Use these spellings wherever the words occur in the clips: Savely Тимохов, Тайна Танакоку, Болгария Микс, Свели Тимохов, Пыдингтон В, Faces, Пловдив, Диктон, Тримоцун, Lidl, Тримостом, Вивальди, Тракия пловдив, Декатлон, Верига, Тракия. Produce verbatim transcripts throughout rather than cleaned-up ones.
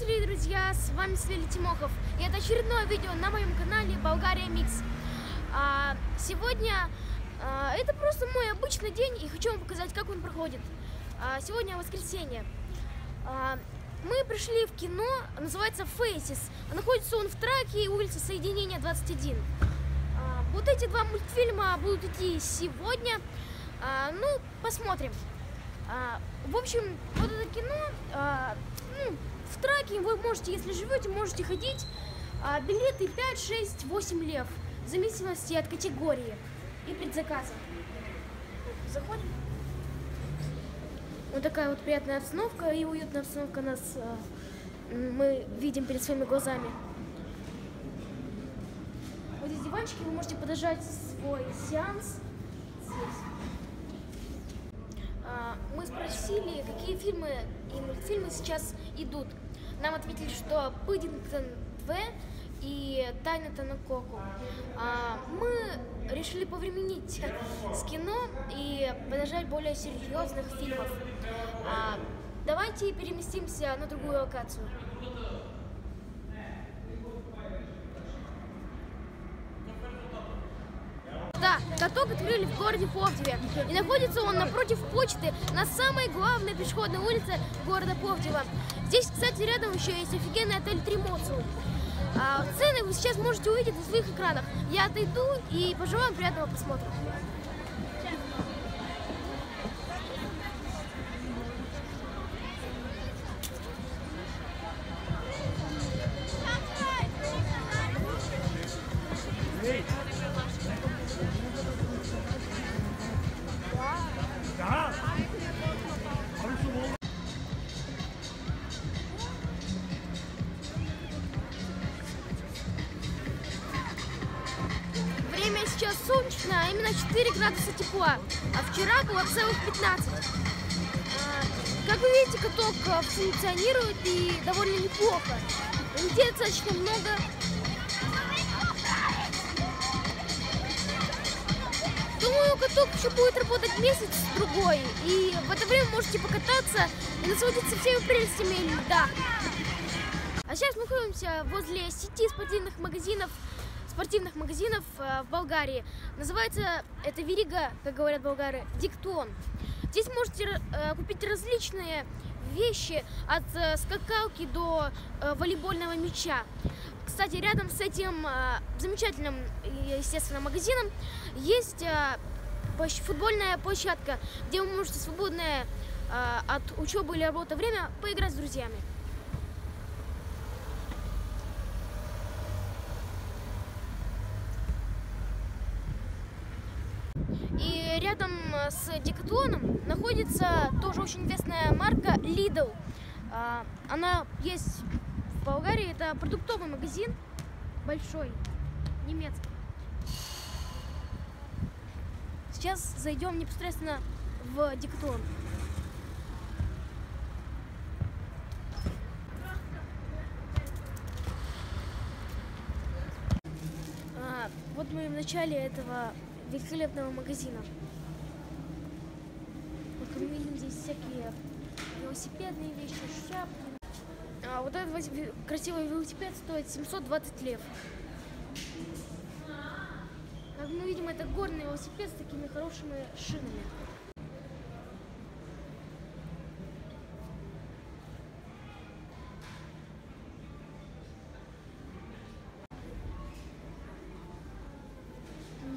Приветствую, друзья! С вами Свели Тимохов. И это очередное видео на моем канале Болгария Микс. А, сегодня а, это просто мой обычный день, и хочу вам показать, как он проходит. А, сегодня воскресенье. А, мы пришли в кино, называется Faces. Находится он в Тракии, улица Соединения двадцать один. А, вот эти два мультфильма будут идти сегодня. А, ну, посмотрим. А, в общем, вот это кино... А, ну, в Тракии вы можете, если живете, можете ходить. А, билеты пять, шесть, восемь лев. В зависимости от категории и предзаказа. Заходим. Вот такая вот приятная обстановка и уютная обстановка нас а, мы видим перед своими глазами. Вот здесь диванчики, вы можете подождать свой сеанс. Здесь. А, мы спросили, какие фильмы и мультфильмы сейчас идут. Нам ответили, что Пыдингтон В и Тайна Танакоку. А, мы решили повременить с кино и подождать более серьезных фильмов. А, давайте переместимся на другую локацию. Да, каток открыли в городе Пловдиве, и находится он напротив почты, на самой главной пешеходной улице города Пловдива. Здесь, кстати, рядом еще есть офигенный отель Тримоцун. А, цены вы сейчас можете увидеть на своих экранах. Я отойду и пожелаю вам приятного просмотра. Сейчас солнечно, а именно четыре градуса тепла, а вчера было целых пятнадцать. Как вы видите, каток функционирует и довольно неплохо. Людей достаточно много. Думаю, каток еще будет работать месяц-другой, и в это время можете покататься и насладиться всеми прелестями льда. А сейчас мы находимся возле сети спортивных магазинов. спортивных магазинов в Болгарии. Называется это Верига, как говорят болгары, Диктон. Здесь можете купить различные вещи, от скакалки до волейбольного мяча. Кстати, рядом с этим замечательным, естественно, магазином есть футбольная площадка, где вы можете свободное от учебы или работы время поиграть с друзьями. И рядом с Декатлоном находится тоже очень известная марка Lidl. Она есть в Болгарии, это продуктовый магазин, большой, немецкий. Сейчас зайдем непосредственно в Декатлон. Вот мы в начале этого великолепного магазина. Как мы видим, здесь всякие велосипедные вещи, шляпки. А вот этот красивый велосипед стоит семьсот двадцать лев. Как мы видим, это горный велосипед с такими хорошими шинами.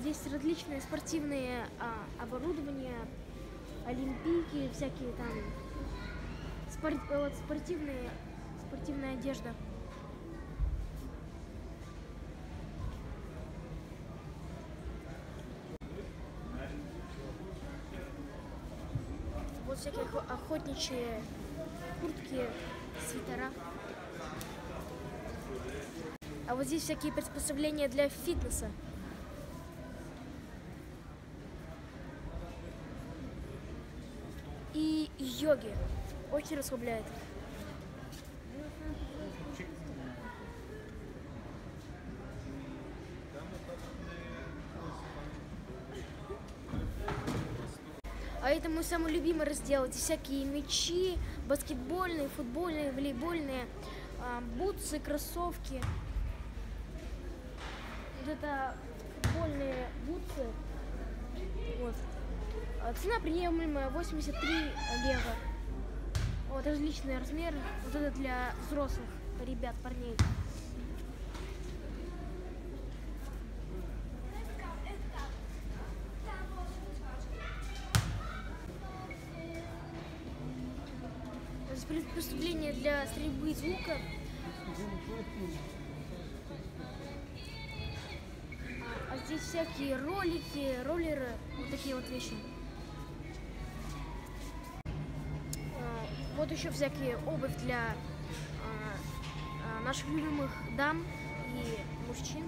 Здесь различные спортивные а, оборудования, олимпийки, всякие там спор, вот, спортивные, спортивная одежда. Вот всякие охотничьи куртки, свитера. А вот здесь всякие приспособления для фитнеса. И йоги. Очень расслабляет. А это мой самый любимый раздел. Эти всякие мячи, баскетбольные, футбольные, волейбольные. бутсы, кроссовки. Вот это футбольные бутсы. Вот. Цена приемлемая, восемьдесят три лева. Вот различные размеры. Вот это для взрослых ребят, парней. Приспособление для стрельбы звука. А здесь всякие ролики, роллеры, вот такие вот вещи. Вот еще всякие обувь для наших любимых дам и мужчин,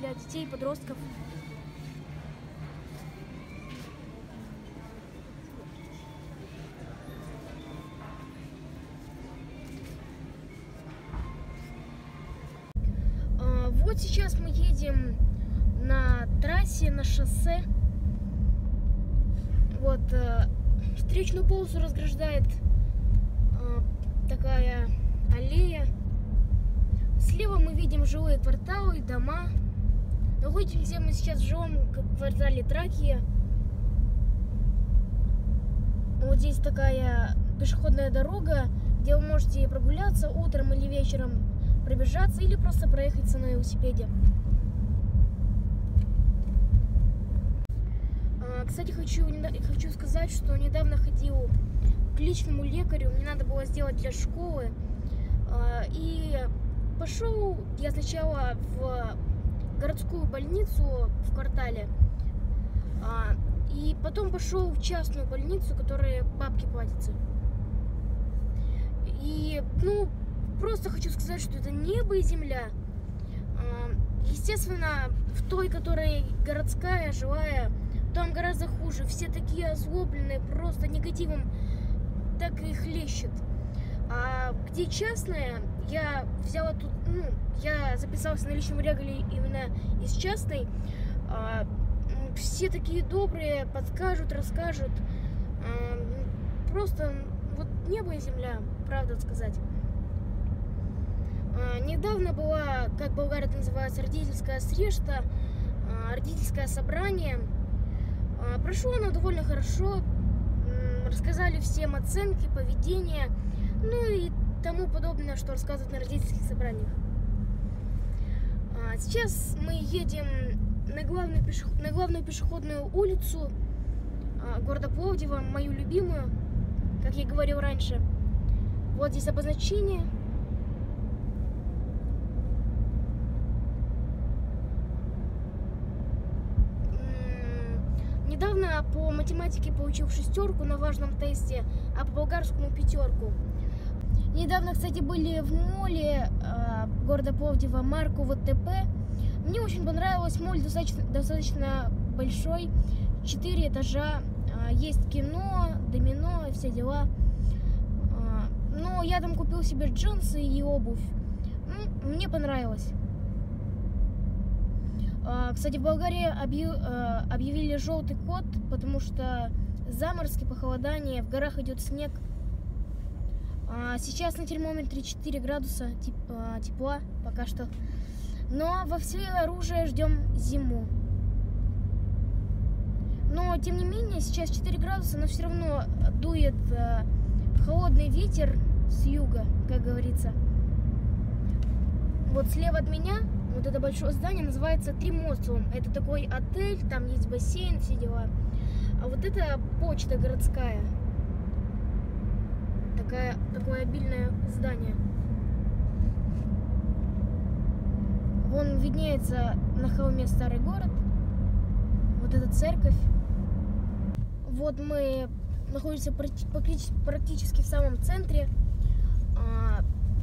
для детей и подростков. Вот сейчас мы едем на трассе, на шоссе. Вот э, встречную полосу разграждает э, такая аллея. Слева мы видим жилые кварталы, дома. Находимся мы сейчас в жилом квартале Тракия. Вот здесь такая пешеходная дорога, где вы можете прогуляться утром или вечером, пробежаться или просто проехаться на велосипеде. Кстати, хочу, хочу сказать, что недавно ходил к личному лекарю, мне надо было сделать для школы. И пошел я сначала в городскую больницу в квартале, и потом пошел в частную больницу, которая бабки платится. И, ну, просто хочу сказать, что это небо и земля. Естественно, в той, которая городская, жилая, там гораздо хуже. Все такие озлобленные, просто негативом так и хлещет. А где частная, я взяла тут, ну, я записалась на личном регале именно из частной. Все такие добрые, подскажут, расскажут. Просто вот небо и земля, правда сказать. Недавно была, как в Болгарии это называется, родительская среща, родительское собрание. Прошло оно довольно хорошо, рассказали всем оценки, поведение, ну и тому подобное, что рассказывают на родительских собраниях. Сейчас мы едем на главную, пешеход... на главную пешеходную улицу города Пловдива, мою любимую, как я говорил раньше. Вот здесь обозначение. Недавно по математике получил шестерку на важном тесте, а по болгарскому пятерку. Недавно, кстати, были в моле э, города Пловдива марку вэ тэ пэ. Мне очень понравилось, моль достаточно, достаточно большой, четыре этажа, э, есть кино, домино и все дела. Э, но я там купил себе джинсы и обувь. Мне понравилось. Кстати, в Болгарии объявили желтый код, потому что заморозки, похолодание, в горах идет снег. Сейчас на термометре четыре градуса тепла пока что. Но во все оружие ждем зиму. Но, тем не менее, сейчас четыре градуса, но все равно дует холодный ветер с юга, как говорится. Вот слева от меня... Вот это большое здание называется Тримостом. Это такой отель, там есть бассейн, все дела. А вот это почта городская. Такая, такое обильное здание. Вон виднеется на холме старый город. Вот эта церковь. Вот мы находимся практически в самом центре.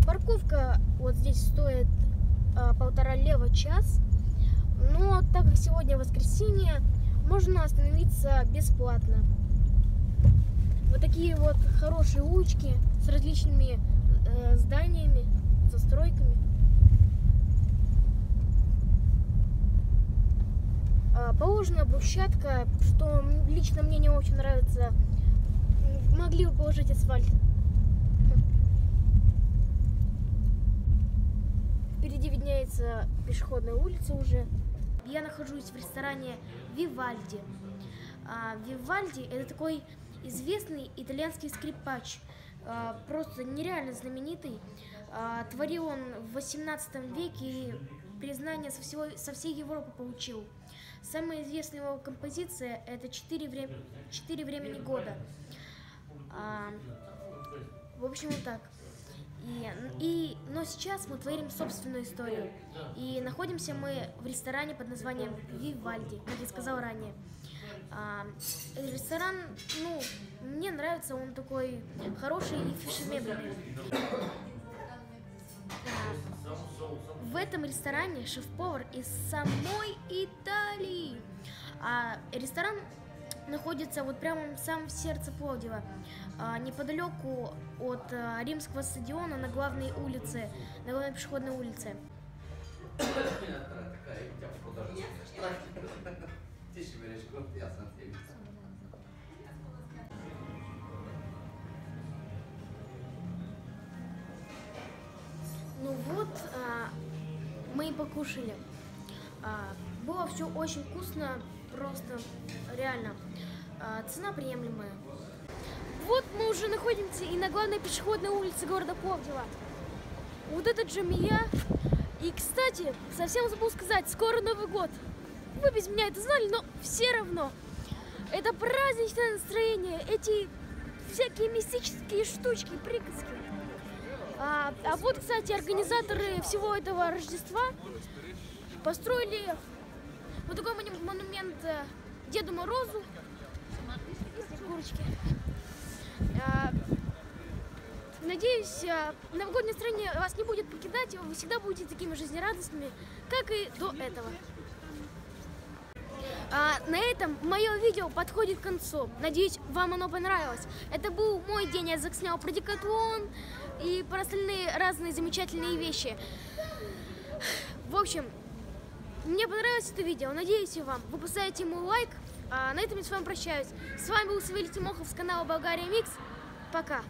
Парковка вот здесь стоит полтора лева час, но так как сегодня воскресенье, можно остановиться бесплатно. Вот такие вот хорошие улочки с различными э, зданиями, застройками. А, положена брусчатка, что лично мне не очень нравится. Могли бы положить асфальт. Впереди виднеется пешеходная улица уже. Я нахожусь в ресторане Вивальди. А, Вивальди – это такой известный итальянский скрипач, а, просто нереально знаменитый. А, творил он в восемнадцатом веке и признание со, всего, со всей Европы получил. Самая известная его композиция – это «Четыре вре... времени года». А, в общем, вот так. И, и, но сейчас мы творим собственную историю. И находимся мы в ресторане под названием Вивальди, как я сказал ранее. А, ресторан, ну, мне нравится, он такой хороший и фешенебельный. В этом ресторане шеф-повар из самой Италии. А ресторан находится вот прямо в самом сердце Пловдива, неподалеку от римского стадиона на главной улице, на главной пешеходной улице. Ну вот, мы и покушали. Было все очень вкусно, просто реально. Цена приемлемая. Вот мы уже находимся и на главной пешеходной улице города Пловдива. Вот это Джамия. И, кстати, совсем забыл сказать, скоро Новый год. Вы без меня это знали, но все равно. Это праздничное настроение, эти всякие мистические штучки, приказки. А, а вот, кстати, организаторы всего этого Рождества построили вот такой монумент Деду Морозу. Курочки. А, надеюсь, новогоднее настроение вас не будет покидать, и вы всегда будете такими жизнерадостными, как и до этого. А, на этом мое видео подходит к концу. Надеюсь, вам оно понравилось. Это был мой день, я заснял про Декатлон и про остальные разные замечательные вещи. В общем, мне понравилось это видео, надеюсь и вам. Вы поставите ему лайк. А на этом я с вами прощаюсь. С вами был Savely Тимохов с канала Болгария Микс. Пока!